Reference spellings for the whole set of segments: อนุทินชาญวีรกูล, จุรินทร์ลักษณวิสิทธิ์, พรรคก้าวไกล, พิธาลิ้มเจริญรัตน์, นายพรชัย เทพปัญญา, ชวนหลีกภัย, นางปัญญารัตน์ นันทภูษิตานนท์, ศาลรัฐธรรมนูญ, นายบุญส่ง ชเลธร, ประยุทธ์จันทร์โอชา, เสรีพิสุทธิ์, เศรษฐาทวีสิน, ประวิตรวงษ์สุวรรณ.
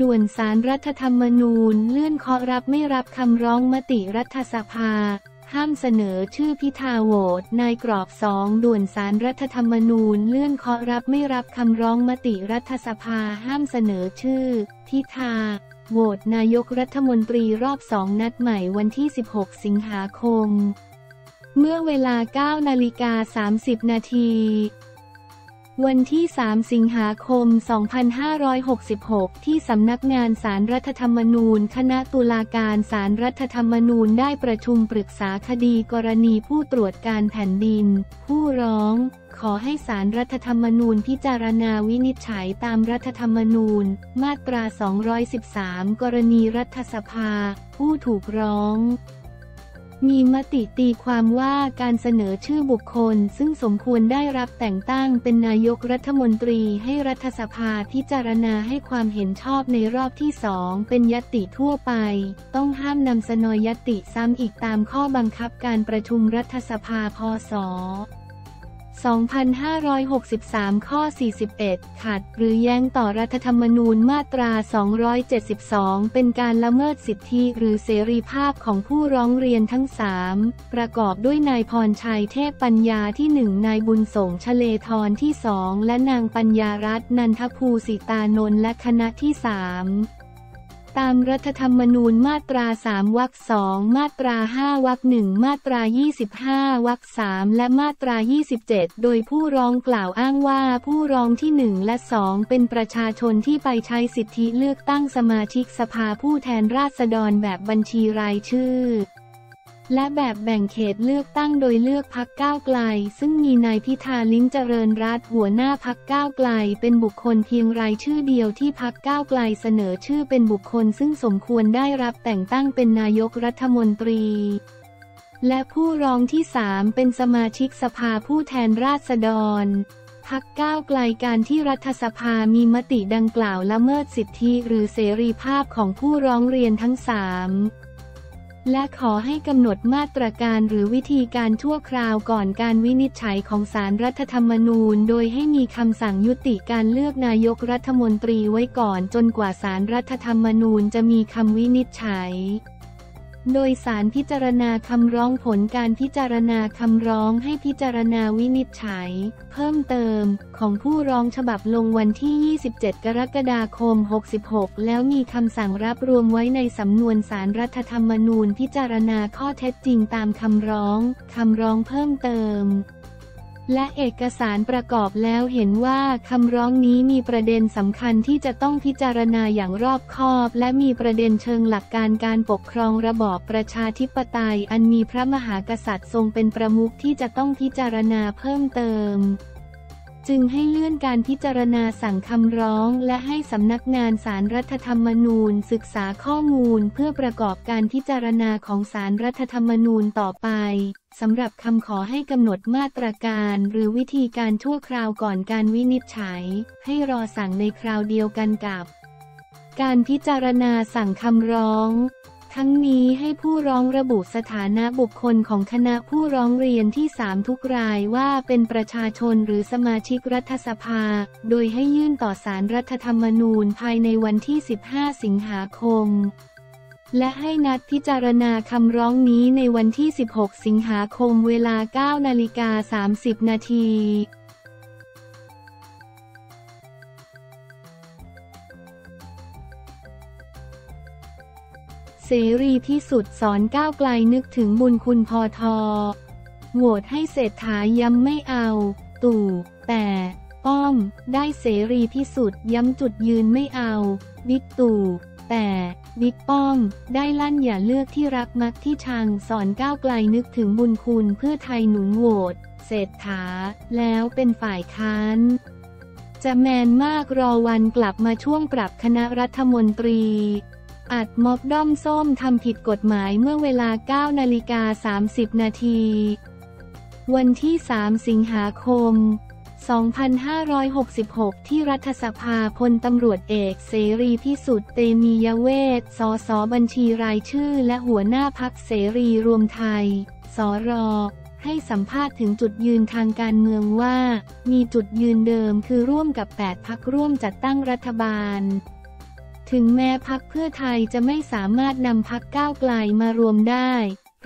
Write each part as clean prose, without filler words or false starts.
ด่วนศาลรัฐธรรมนูญเลื่อนเคาะรับไม่รับคำร้องมติรัฐสภาห้ามเสนอชื่อพิธาโหวตนายกรอบ2ด่วนศาลรัฐธรรมนูญเลื่อนเคาะรับไม่รับคำร้องมติรัฐสภาห้ามเสนอชื่อพิธาโหวตนายกรัฐมนตรีรอบ2นัดใหม่วันที่16สิงหาคมเมื่อเวลา 9:30 นาทีวันที่3สิงหาคม2566ที่สำนักงานศาลรัฐธรรมนูญคณะตุลาการศาลรัฐธรรมนูญได้ประชุมปรึกษาคดีกรณีผู้ตรวจการแผ่นดินผู้ร้องขอให้ศาลรัฐธรรมนูญพิจารณาวินิจฉัยตามรัฐธรรมนูญมาตรา213กรณีรัฐสภาผู้ถูกร้องมีมติตีความว่าการเสนอชื่อบุคคลซึ่งสมควรได้รับแต่งตั้งเป็นนายกรัฐมนตรีให้รัฐสภาพิจารณาให้ความเห็นชอบในรอบที่2เป็นญัตติทั่วไปต้องห้ามนำเสนอญัตติซ้ำอีกตามข้อบังคับการประชุมรัฐสภาพ.ศ. 2563 ข้อ 41 ขัดหรือแย้งต่อรัฐธรรมนูญมาตรา 272 เป็นการละเมิดสิทธิหรือเสรีภาพของผู้ร้องเรียนทั้ง3ประกอบด้วยนายพรชัยเทพปัญญาที่1นายบุญส่งชเลธรที่2และนางปัญญารัตน์นันทภูสิตานนท์และคณะที่3ตามรัฐธรรมนูญมาตรา3วรรค2มาตรา5วรรค1มาตรา25วรรค3และมาตรา27โดยผู้ร้องกล่าวอ้างว่าผู้ร้องที่1และ2เป็นประชาชนที่ไปใช้สิทธิเลือกตั้งสมาชิกสภาผู้แทนราษฎรแบบบัญชีรายชื่อและแบบแบ่งเขตเลือกตั้งโดยเลือกพรรคก้าวไกลซึ่งมีนายพิธาลิ้มเจริญรัตน์หัวหน้าพรรคก้าวไกลเป็นบุคคลเพียงรายชื่อเดียวที่พรรคก้าวไกลเสนอชื่อเป็นบุคคลซึ่งสมควรได้รับแต่งตั้งเป็นนายกรัฐมนตรีและผู้ร้องที่3เป็นสมาชิกสภาผู้แทนราษฎรพรรคก้าวไกลการที่รัฐสภามีมติดังกล่าวละเมิดสิทธิหรือเสรีภาพของผู้ร้องเรียนทั้ง3และขอให้กำหนดมาตรการหรือวิธีการชั่วคราวก่อนการวินิจฉัยของศาลรัฐธรรมนูญโดยให้มีคำสั่งยุติการเลือกนายกรัฐมนตรีไว้ก่อนจนกว่าศาลรัฐธรรมนูญจะมีคำวินิจฉัยโดยศาลพิจารณาคำร้องผลการพิจารณาคำร้องให้พิจารณาวินิจฉัยเพิ่มเติมของผู้ร้องฉบับลงวันที่27กรกฎาคม66แล้วมีคำสั่งรับรวมไว้ในสำนวนศาลรัฐธรรมนูญพิจารณาข้อเท็จจริงตามคำร้องเพิ่มเติมและเอกสารประกอบแล้วเห็นว่าคำร้องนี้มีประเด็นสำคัญที่จะต้องพิจารณาอย่างรอบคอบและมีประเด็นเชิงหลักการการปกครองระบอบประชาธิปไตยอันมีพระมหากษัตริย์ทรงเป็นประมุขที่จะต้องพิจารณาเพิ่มเติมจึงให้เลื่อนการพิจารณาสั่งคำร้องและให้สำนักงานศาลรัฐธรรมนูญศึกษาข้อมูลเพื่อประกอบการพิจารณาของศาลรัฐธรรมนูญต่อไปสำหรับคำขอให้กำหนดมาตรการหรือวิธีการชั่วคราวก่อนการวินิจฉัยให้รอสั่งในคราวเดียวกันกับการพิจารณาสั่งคำร้องทั้งนี้ให้ผู้ร้องระบุสถานะบุคคลของคณะผู้ร้องเรียนที่3ทุกรายว่าเป็นประชาชนหรือสมาชิกรัฐสภาโดยให้ยื่นต่อศาลรัฐธรรมนูญภายในวันที่15สิงหาคมและให้นัดพิจารณาคำร้องนี้ในวันที่16สิงหาคมเวลา 9:30 นาทีเสรีพิสุทธิ์สอนก้าวไกลนึกถึงบุญคุณพท.โหวตให้เศรษฐาย้ำไม่เอาตู่แต่ป้อมได้เสรีพิสุทธิ์ย้ำจุดยืนไม่เอาบิ๊กตู่แต่บิ๊กป้อมได้ลั่นอย่าเลือกที่รักมักที่ชังสอนก้าวไกลนึกถึงบุญคุณเพื่อไทยหนุนโหวตเศรษฐาแล้วเป็นฝ่ายค้านจะแมนมากรอวันกลับมาช่วงปรับคณะรัฐมนตรีอัดม็อบด้อมส้มทำผิดกฎหมายเมื่อเวลา 9:30 นาทีวันที่3สิงหาคม 2566ที่รัฐสภาพลตำรวจเอกเสรีพิสุทธิ์เตมียเวชสสบัญชีรายชื่อและหัวหน้าพรรคเสรีรวมไทยสรให้สัมภาษณ์ถึงจุดยืนทางการเมืองว่ามีจุดยืนเดิมคือร่วมกับ8พรรคร่วมจัดตั้งรัฐบาลถึงแม้พรรคเพื่อไทยจะไม่สามารถนำพรรคก้าวไกลมารวมได้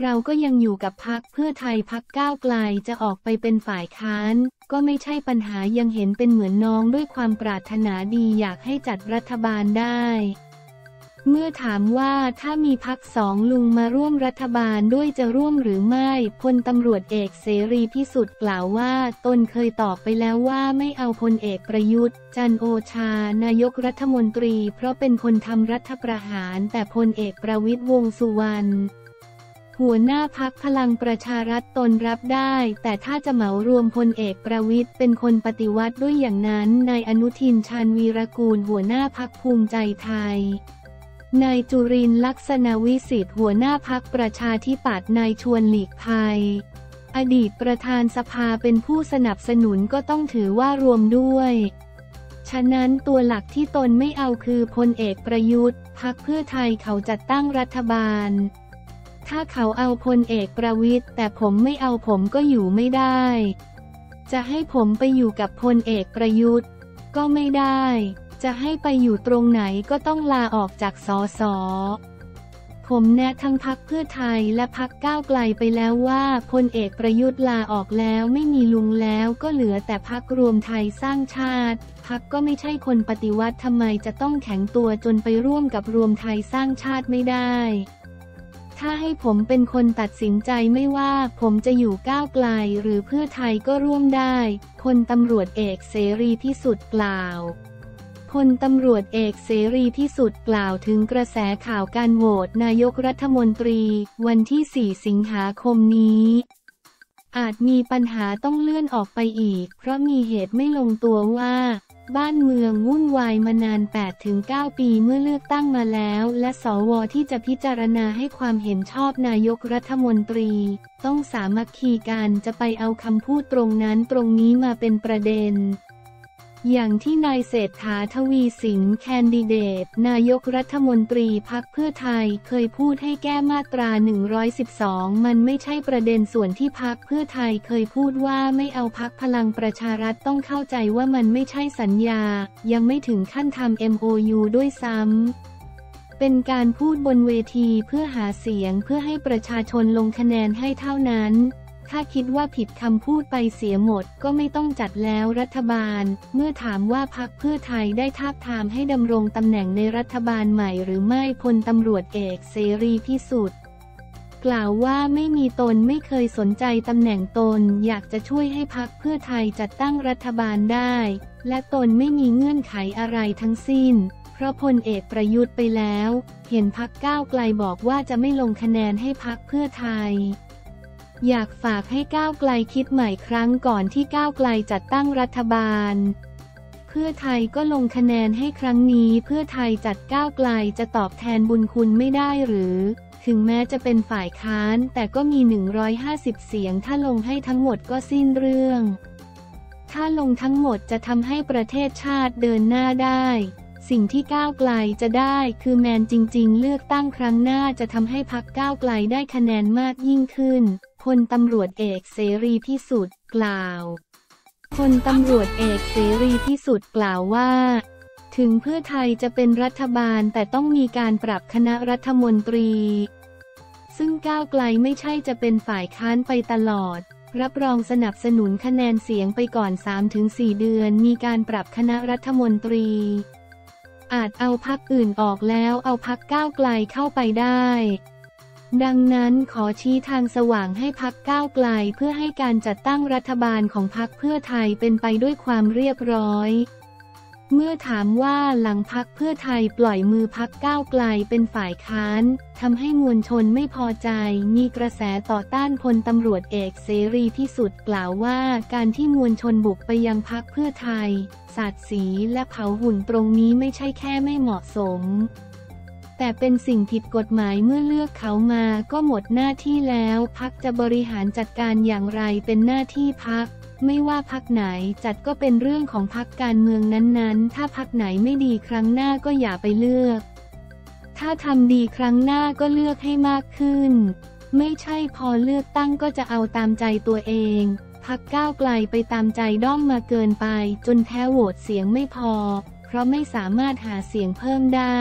เราก็ยังอยู่กับพรรคเพื่อไทยพรรคก้าวไกลจะออกไปเป็นฝ่ายค้านก็ไม่ใช่ปัญหายังเห็นเป็นเหมือนน้องด้วยความปรารถนาดีอยากให้จัดรัฐบาลได้เมื่อถามว่าถ้ามีพรรคสองลุงมาร่วมรัฐบาลด้วยจะร่วมหรือไม่พลตำรวจเอกเสรีพิสุทธิ์กล่าวว่าตนเคยตอบไปแล้วว่าไม่เอาพลเอกประยุทธ์จันทร์โอชานายกรัฐมนตรีเพราะเป็นคนทำรัฐประหารแต่พลเอกประวิตรวงษ์สุวรรณหัวหน้าพรรคพลังประชารัฐตนรับได้แต่ถ้าจะเหมารวมพลเอกประวิตรเป็นคนปฏิวัติด้วยอย่างนั้นนายอนุทินชาญวีรกูลหัวหน้าพรรคภูมิใจไทยนายจุรินทร์ลักษณวิสิทธิ์หัวหน้าพรรคประชาธิปัตย์นายชวนหลีกภัยอดีตประธานสภาเป็นผู้สนับสนุนก็ต้องถือว่ารวมด้วยฉะนั้นตัวหลักที่ตนไม่เอาคือพลเอกประยุทธ์พรรคเพื่อไทยเขาจัดตั้งรัฐบาลถ้าเขาเอาพลเอกประวิตรแต่ผมไม่เอาผมก็อยู่ไม่ได้จะให้ผมไปอยู่กับพลเอกประยุทธ์ก็ไม่ได้จะให้ไปอยู่ตรงไหนก็ต้องลาออกจากสสผมแนะทั้งพรรคเพื่อไทยและพรรคก้าวไกลไปแล้วว่าพลเอกประยุทธ์ลาออกแล้วไม่มีลุงแล้วก็เหลือแต่พรรครวมไทยสร้างชาติพรรคก็ไม่ใช่คนปฏิวัติทำไมจะต้องแข็งตัวจนไปร่วมกับรวมไทยสร้างชาติไม่ได้ถ้าให้ผมเป็นคนตัดสินใจไม่ว่าผมจะอยู่ก้าวไกลหรือเพื่อไทยก็ร่วมได้พลตำรวจเอกเสรีพิสุทธิ์กล่าวพลตำรวจเอกเสรีพิสุทธิ์กล่าวถึงกระแสข่าวการโหวตนายกรัฐมนตรีวันที่ 4 สิงหาคมนี้อาจมีปัญหาต้องเลื่อนออกไปอีกเพราะมีเหตุไม่ลงตัวว่าบ้านเมืองวุ่นวายมานาน 8-9 ปีเมื่อเลือกตั้งมาแล้วและสวที่จะพิจารณาให้ความเห็นชอบนายกรัฐมนตรีต้องสามัคคีกันจะไปเอาคำพูดตรงนั้นตรงนี้มาเป็นประเด็นอย่างที่นายเศรษฐาทวีสินแคนดิเดตนายกรัฐมนตรีพรรคเพื่อไทยเคยพูดให้แก้มาตรา112มันไม่ใช่ประเด็นส่วนที่พรรคเพื่อไทยเคยพูดว่าไม่เอาพรรคพลังประชารัฐต้องเข้าใจว่ามันไม่ใช่สัญญายังไม่ถึงขั้นทำ MOU ด้วยซ้ำเป็นการพูดบนเวทีเพื่อหาเสียงเพื่อให้ประชาชนลงคะแนนให้เท่านั้นถ้าคิดว่าผิดคำพูดไปเสียหมดก็ไม่ต้องจัดแล้วรัฐบาลเมื่อถามว่าพรรคเพื่อไทยได้ทาบทามให้ดำรงตำแหน่งในรัฐบาลใหม่หรือไม่พลตำรวจเอกเสรีพิสุทธิ์กล่าวว่าไม่มีตนไม่เคยสนใจตำแหน่งตนอยากจะช่วยให้พรรคเพื่อไทยจัดตั้งรัฐบาลได้และตนไม่มีเงื่อนไขอะไรทั้งสิ้นเพราะพลเอกประยุทธ์ไปแล้วเห็นพรรคก้าวไกลบอกว่าจะไม่ลงคะแนนให้พรรคเพื่อไทยอยากฝากให้ก้าวไกลคิดใหม่ครั้งก่อนที่ก้าวไกลจัดตั้งรัฐบาลเพื่อไทยก็ลงคะแนนให้ครั้งนี้เพื่อไทยจัดก้าวไกลจะตอบแทนบุญคุณไม่ได้หรือถึงแม้จะเป็นฝ่ายค้านแต่ก็มี150เสียงถ้าลงให้ทั้งหมดก็สิ้นเรื่องถ้าลงทั้งหมดจะทำให้ประเทศชาติเดินหน้าได้สิ่งที่ก้าวไกลจะได้คือแมนจริงๆเลือกตั้งครั้งหน้าจะทำให้พรรคก้าวไกลได้คะแนนมากยิ่งขึ้นพลตำรวจเอกเสรีพิสุทธิ์กล่าวพลตำรวจเอกเสรีพิสุทธิ์กล่าวว่าถึงเพื่อไทยจะเป็นรัฐบาลแต่ต้องมีการปรับคณะรัฐมนตรีซึ่งก้าวไกลไม่ใช่จะเป็นฝ่ายค้านไปตลอดรับรองสนับสนุนคะแนนเสียงไปก่อน 3-4 เดือนมีการปรับคณะรัฐมนตรีอาจเอาพรรคอื่นออกแล้วเอาพรรคก้าวไกลเข้าไปได้ดังนั้นขอชี้ทางสว่างให้พรรคก้าวไกลเพื่อให้การจัดตั้งรัฐบาลของพรรคเพื่อไทยเป็นไปด้วยความเรียบร้อยเมื่อถามว่าหลังพรรคเพื่อไทยปล่อยมือพรรคก้าวไกลเป็นฝ่ายค้านทำให้มวลชนไม่พอใจมีกระแสต่อต้านพลตำรวจเอกเสรีพิสุทธิ์กล่าวว่าการที่มวลชนบุกไปยังพรรคเพื่อไทยสาดสีและเผาหุ่นตรงนี้ไม่ใช่แค่ไม่เหมาะสมแต่เป็นสิ่งผิดกฎหมายเมื่อเลือกเขามาก็หมดหน้าที่แล้วพรรคจะบริหารจัดการอย่างไรเป็นหน้าที่พรรค ไม่ว่าพรรคไหนจัดก็เป็นเรื่องของพรรคการเมืองนั้นๆถ้าพรรคไหนไม่ดีครั้งหน้าก็อย่าไปเลือกถ้าทำดีครั้งหน้าก็เลือกให้มากขึ้นไม่ใช่พอเลือกตั้งก็จะเอาตามใจตัวเองพรรคก้าวไกลไปตามใจด้อมมาเกินไปจนแท้โหวตเสียงไม่พอเพราะไม่สามารถหาเสียงเพิ่มได้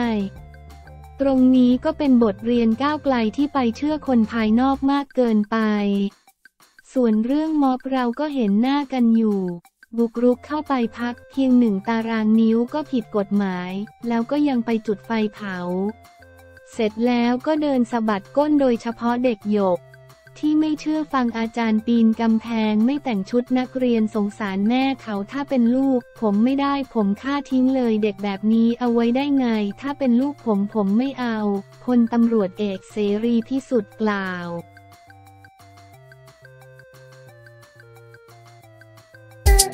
ตรงนี้ก็เป็นบทเรียนก้าวไกลที่ไปเชื่อคนภายนอกมากเกินไปส่วนเรื่องม็อบเราก็เห็นหน้ากันอยู่บุกรุกเข้าไปพักเพียง1 ตารางนิ้วก็ผิดกฎหมายแล้วก็ยังไปจุดไฟเผาเสร็จแล้วก็เดินสะบัดก้นโดยเฉพาะเด็กหยกที่ไม่เชื่อฟังอาจารย์ปีนกำแพงไม่แต่งชุดนักเรียนสงสารแม่เขาถ้าเป็นลูกผมไม่ได้ผมฆ่าทิ้งเลยเด็กแบบนี้เอาไว้ได้ไงถ้าเป็นลูกผมไม่เอาพลตำรวจเอกเสรีพิสุทธิ์กล่าว